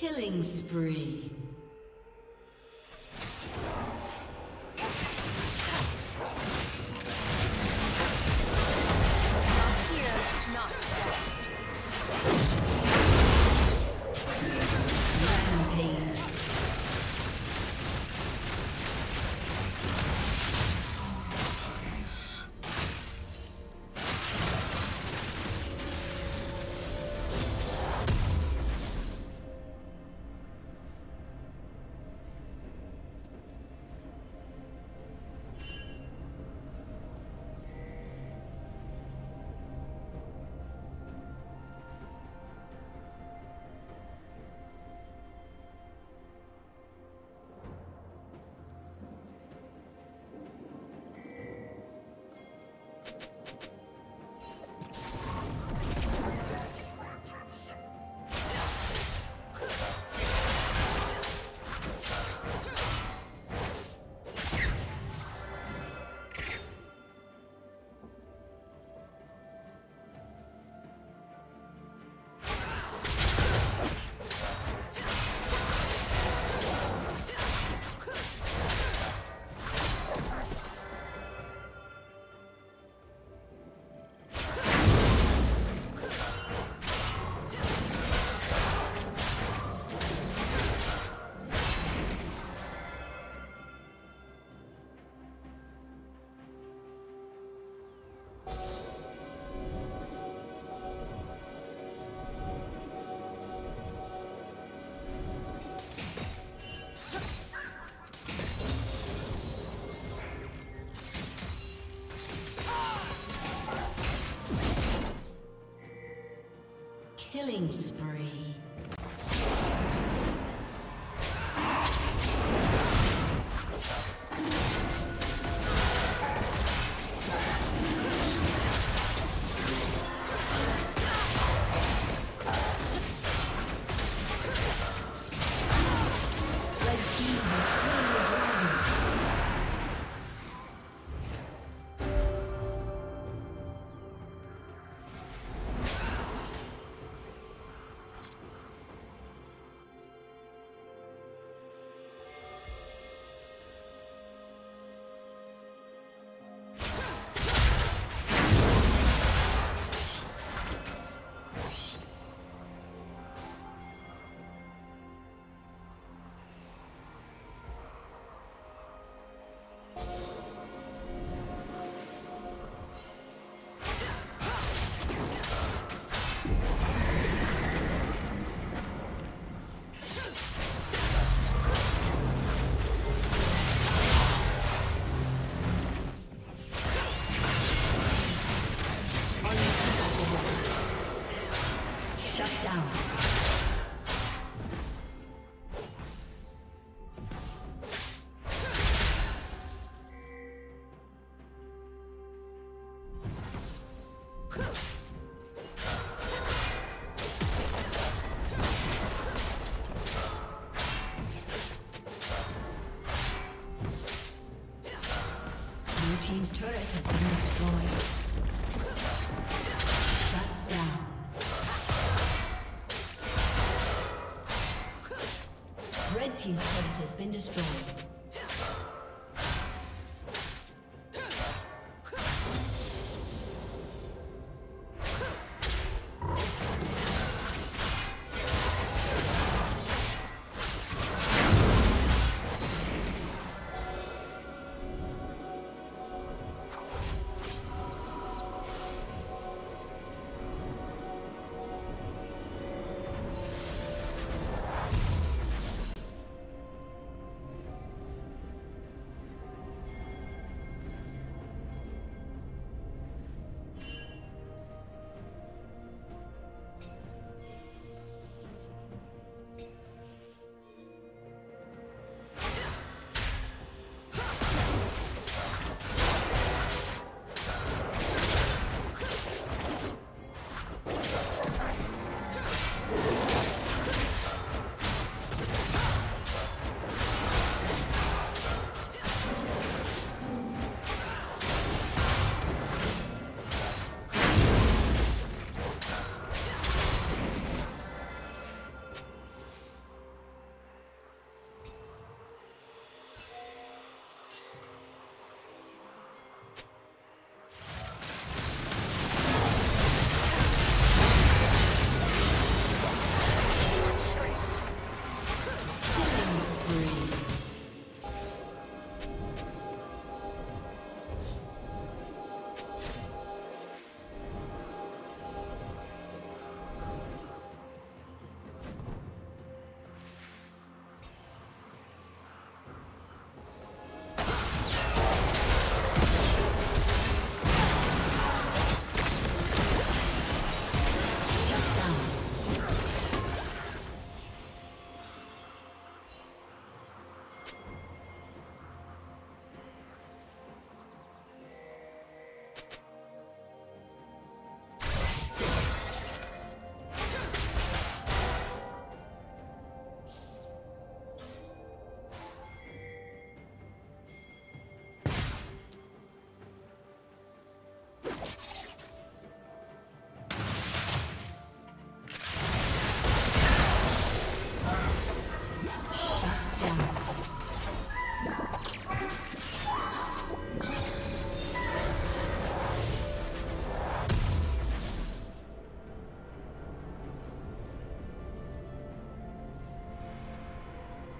Killing spree. Killing spree. Team's turret has been destroyed. Shut down. Red team's turret has been destroyed.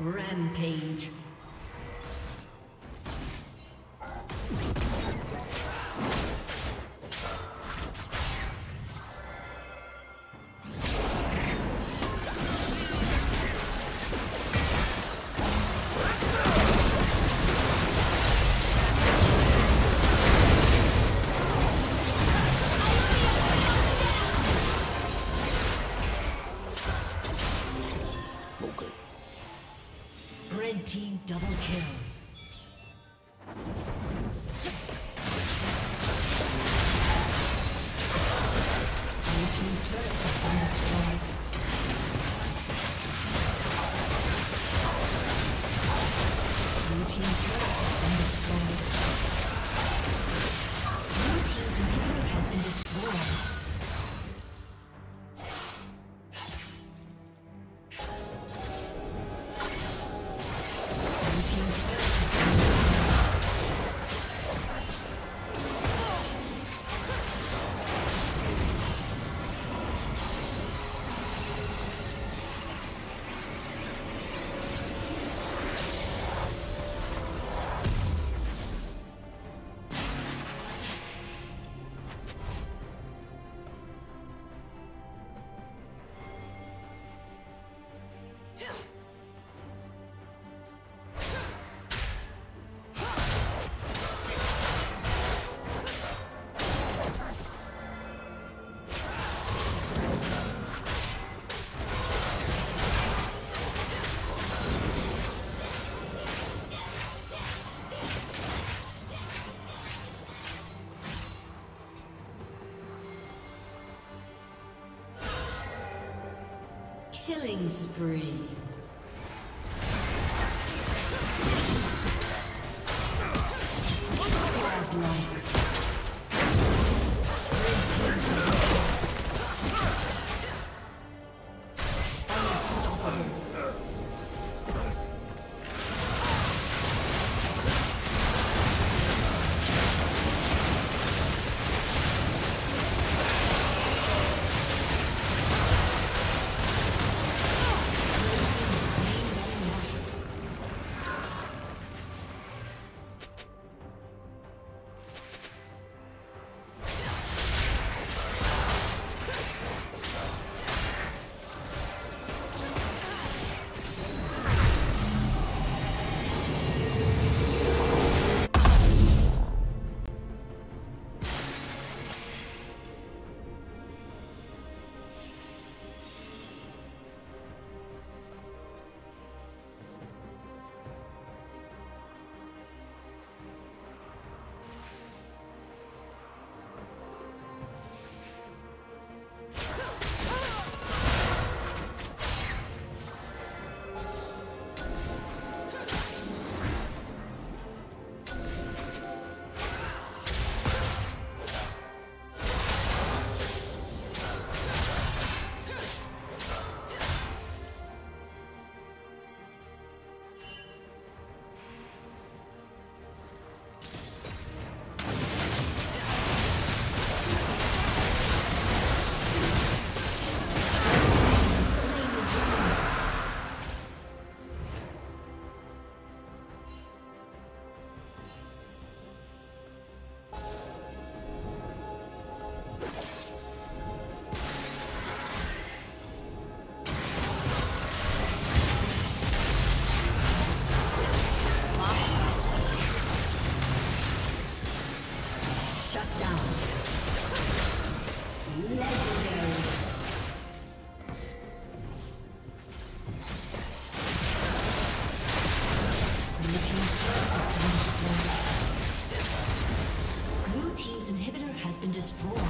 Rampage. Team Killing spree. Destroy.